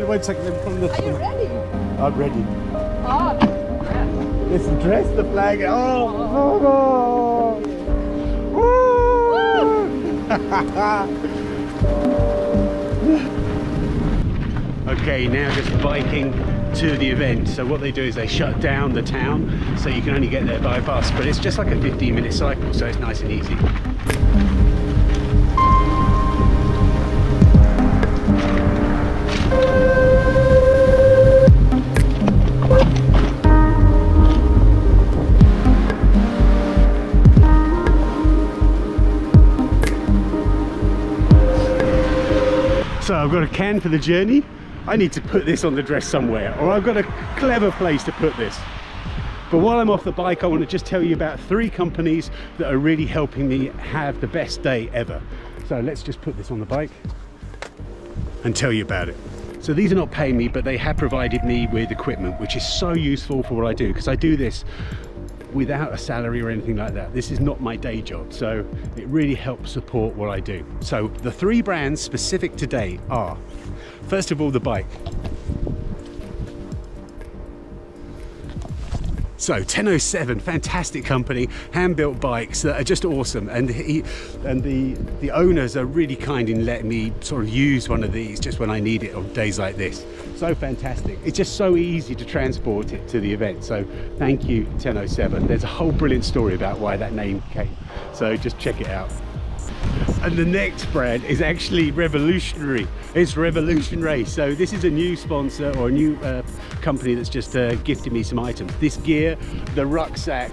wait a second. Let me pull the... Are you ready? I'm ready. Oh, let's dress the flag. Oh, oh. Okay, now just biking to the event. So what they do is they shut down the town, so you can only get there by bus, but it's just like a 15-minute cycle, so it's nice and easy. So I've got a can for the journey. I need to put this on the dress somewhere, or I've got a clever place to put this. But while I'm off the bike, I want to just tell you about 3 companies that are really helping me have the best day ever. So let's just put this on the bike and tell you about it. So these are not paying me, but they have provided me with equipment, which is so useful for what I do, because I do this without a salary or anything like that. This is not my day job, so it really helps support what I do. So the 3 brands specific today are, first of all, the bike. So 1007, fantastic company, hand-built bikes that are just awesome, and the owners are really kind in letting me sort of use one of these just when I need it on days like this. So fantastic. It's just so easy to transport it to the event. So thank you, 1007. There's a whole brilliant story about why that name came, so just check it out. And the next brand is actually revolutionary. It's Revolution Race. So this is a new sponsor, or a new company that's just gifted me some items. This gear, the rucksack.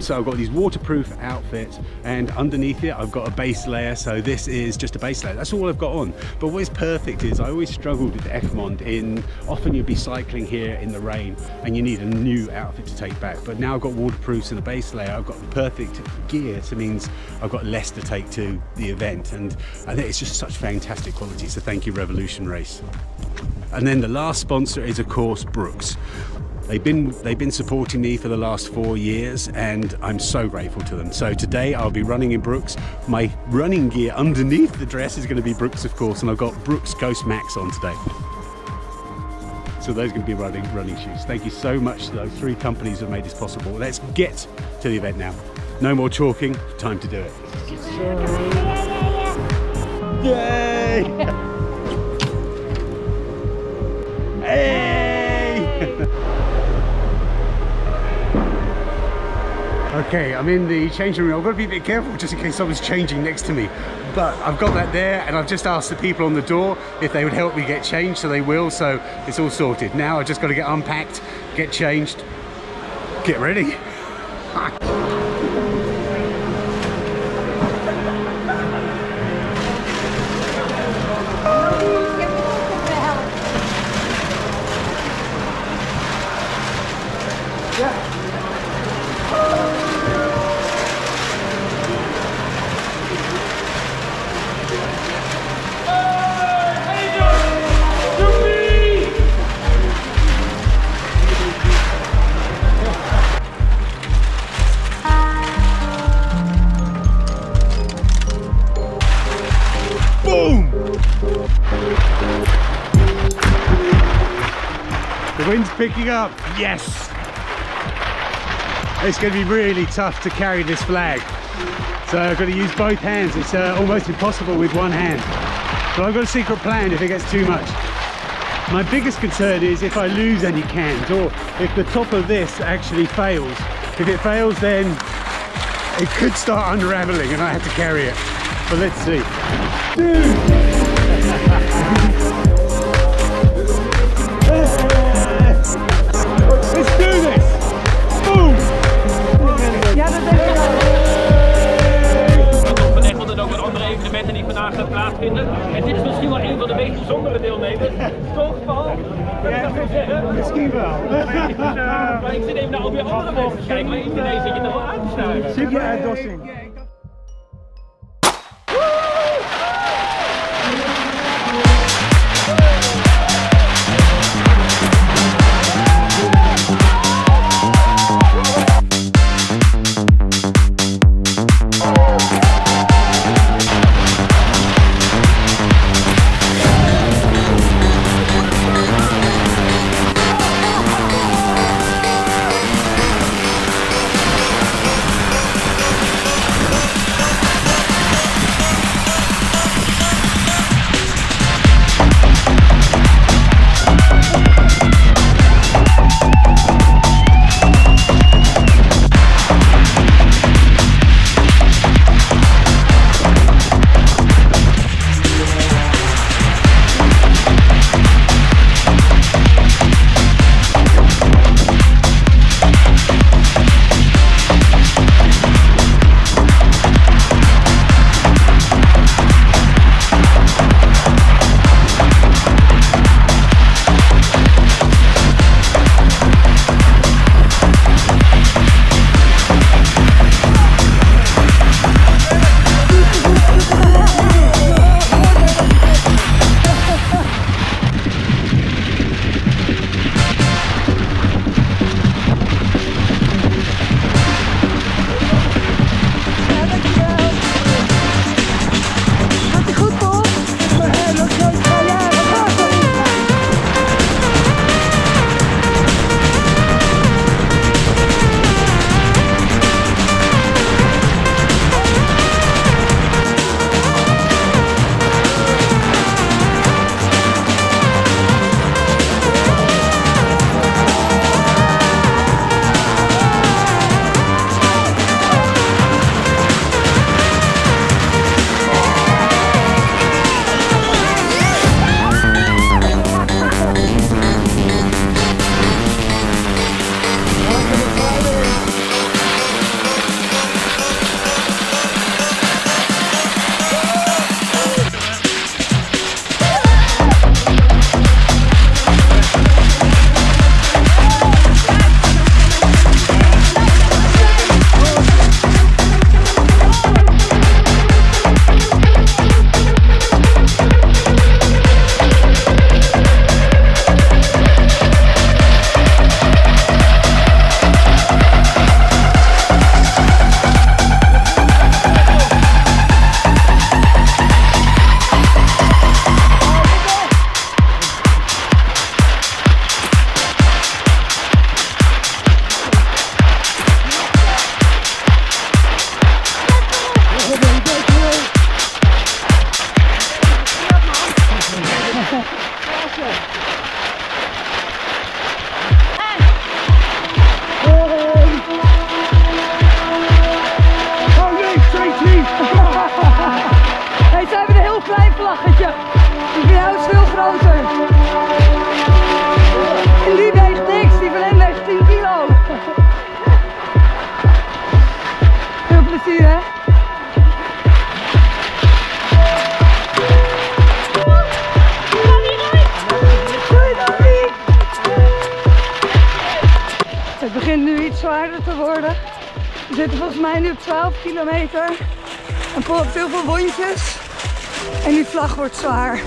So I've got these waterproof outfits, and underneath it I've got a base layer. So this is just a base layer. That's all I've got on. But what is perfect is I always struggled with Egmond. Often you'll be cycling here in the rain and you need a new outfit to take back. But now I've got waterproofs and a base layer. I've got the perfect gear, so it means I've got less to take to the event, and I think it's just such fantastic quality. So thank you, Revolution Race. And then the last sponsor is, of course, Brooks. They've been supporting me for the last 4 years, and I'm so grateful to them. So today I'll be running in Brooks. My running gear underneath the dress is going to be Brooks, of course, and I've got Brooks Ghost Max on today. So those are going to be running shoes. Thank you so much to those 3 companies that have made this possible. Let's get to the event now. No more talking, time to do it. Yay! Hey! Okay, I'm in the changing room. I've got to be a bit careful just in case someone's changing next to me. But I've got that there, and I've just asked the people on the door if they would help me get changed, so they will, so it's all sorted. Now I've just got to get unpacked, get changed, get ready. Picking up, yes! It's going to be really tough to carry this flag. So I've got to use both hands. It's almost impossible with one hand. But I've got a secret plan if it gets too much. My biggest concern is if I lose any cans, or if the top of this actually fails. If it fails, then it could start unraveling and I have to carry it. But let's see. En dit is misschien wel een van de meest bijzondere deelnemers. Toch, Paul? Ja, misschien wel. Maar ik zit even naar alweer andere mensen te kijken, maar iedereen zit je er wel aan te staan. Super uitdossing. see that. Het begint nu iets zwaarder te worden. We zitten volgens mij nu op 12 kilometer. En volop heel veel wondjes. En die vlag wordt zwaar.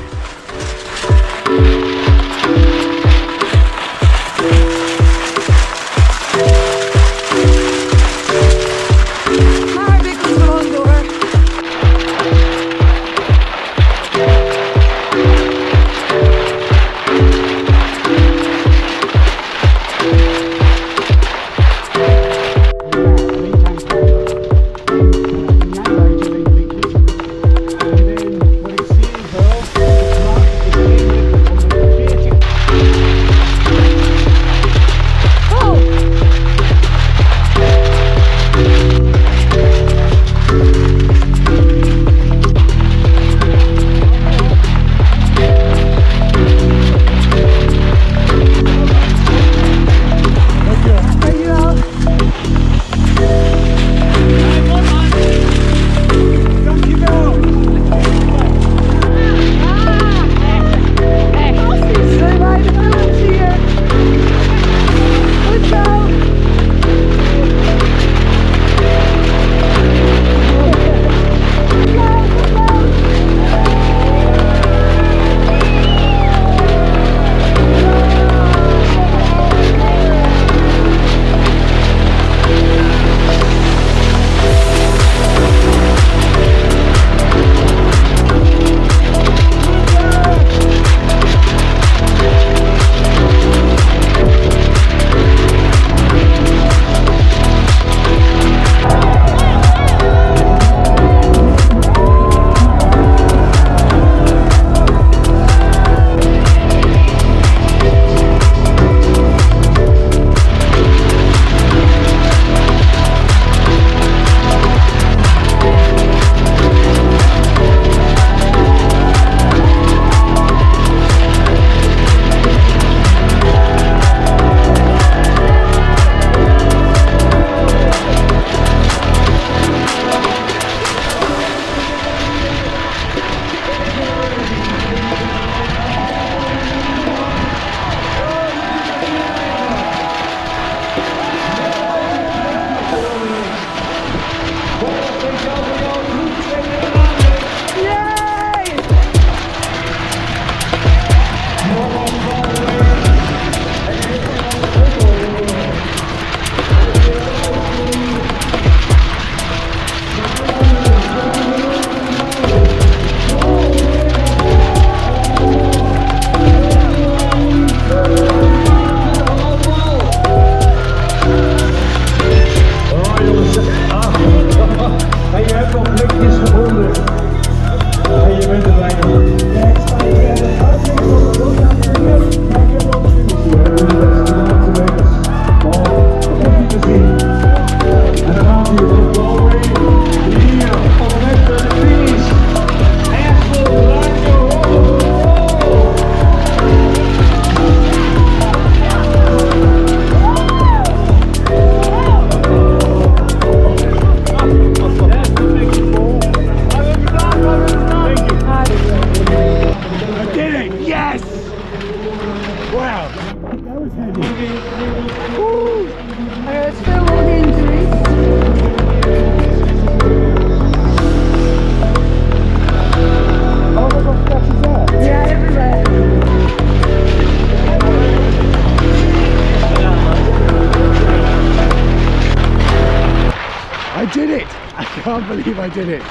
I can't believe I did it.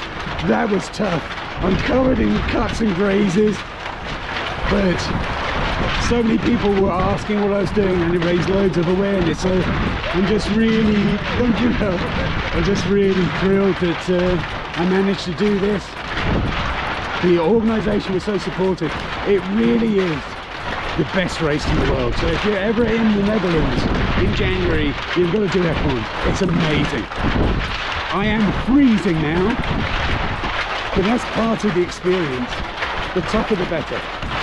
That was tough. I'm covered in cuts and grazes, but so many people were asking what I was doing and it raised loads of awareness, so I'm just really, I'm just really thrilled that I managed to do this. The organisation was so supportive. It really is the best race in the world, so if you're ever in the Netherlands in January, you've got to do F1. It's amazing. I am freezing now, but that's part of the experience. The tougher the better.